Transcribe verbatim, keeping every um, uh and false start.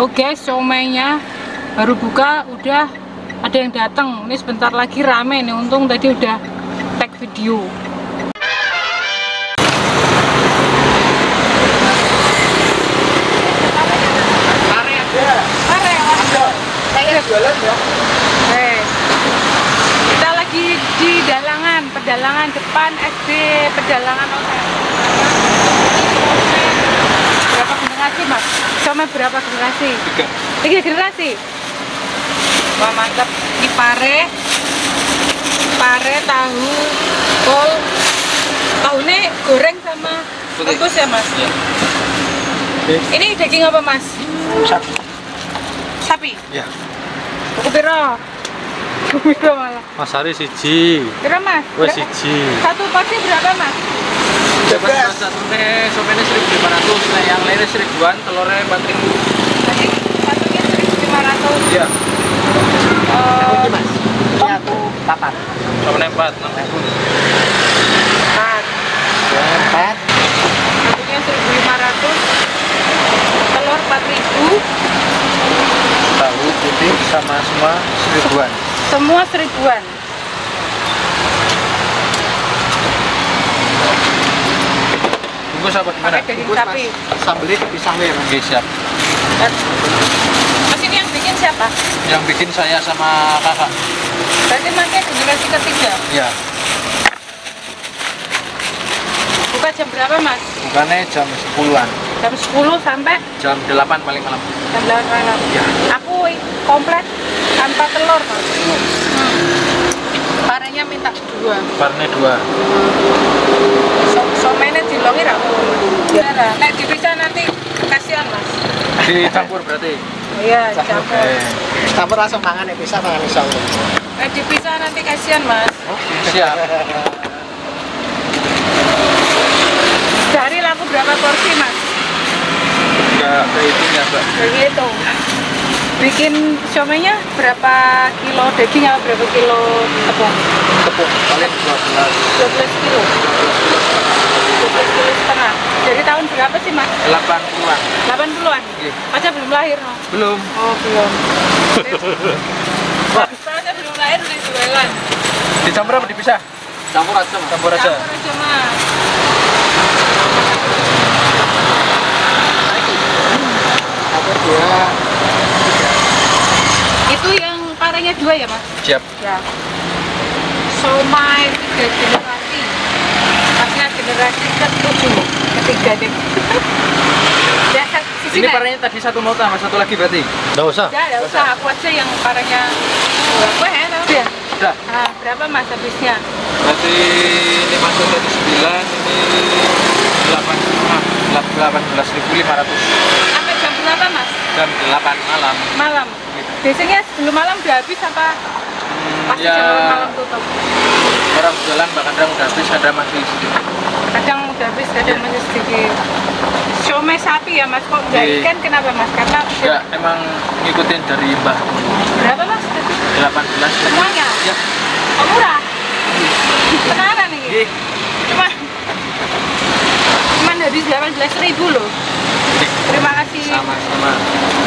Oh guys, comelnya baru buka udah ada yang datang. Ini sebentar lagi rame nih, untung tadi udah tag video. Kita lagi di dalangan, pedalangan depan S D Pedalangan Otak. Berapa generasi mas? Comel berapa generasi? Tiga. Tiga generasi. Wah mantap. Ini pare, pare tahu, kol, tahunya goreng sama rebus ya mas. Ya. Ini daging apa mas? Sapi. Sapi. Ya. Kupiro, kupiro malah. Mas Hari siji. Berapa mas? Wes siji. Satu porsi berapa mas? Berapa? Satunya sopenya seribu lima ratus, yang lainnya seribuan, telurnya empat ribu. Jadi satunya seribu lima ratus. Iya. Oh, mas. Satu papat. Sopenya empat, enam ribu. Empat. Empat. Satunya seribu lima ratus, telur empat ribu. Tahu putih sama semua seribuan. Semua seribuan. Bungkus apa gimana? Bungkus sapi. Sambelnya dipisahnya ya siap. Mas ini yang bikin siapa? Yang bikin saya sama kakak. Berarti makanya generasi ketiga? Iya. Buka jam berapa mas? Bukannya jam sepuluhan. Jam sepuluh sampai jam delapan paling malam. Jam delapan malam. Ya. Aku komplit tanpa telur. Hmm. Parenya minta dua. Parenya dua. So, somennya dilongi aku. Benar. Nek dipisah nanti kasihan mas. Dicampur berarti. Iya dicampur. Eh. Campur langsung tangan ya pisah tangan pisah. Nek dipisah nanti kasihan mas. Oh, siap. Sehari laku berapa porsi mas? Enggak kehitungnya mbak. Kehitung. Bikin siomainya berapa kilo daging atau berapa kilo tepung? Tepung paling dua belas kilo. dua belas kilo setengah. Dari tahun berapa sih mas? delapan puluhan. delapan puluhan? Iya. Masnya belum lahir mas? Belum. Oh belum. Masnya belum lahir udah jualan. Dicampur apa dipisah? Campur aja mas. Campur aja. Campur aja mas. Ya. Itu yang parenya dua ya mas? Siap. Ya. Somai tiga generasi, maksudnya generasi ketujuh, ketiga deh. Ya, ini kan? Parenya tadi satu nota mas, satu lagi berarti? Nggak usah. Nggak usah. usah, aku aja yang parenya. Gue enak. Ya. Sudah. Nah, berapa mas habisnya? Berarti ini masuk dari sembilan, ini delapan setengah, delapan belas ribu lima ratus. Berapa mas? Jam delapan malam. Malam. Gitu. Biasanya sebelum malam udah habis apa? Hmm, pasti ya, jam malam tutup. Orang jualan kadang udah habis, kadang masih sedikit. Kadang udah habis, kadang ya. Masih sedikit. Siomay sapi ya mas? Kok udah ikan kenapa mas? Karena ya emang ngikutin dari mbah. Berapa mas? delapan belas. Semuanya? Ya. Oh, murah. Penasaran nih. Cuma cuman habis delapan belas ribu loh. Terima kasih. Sama-sama.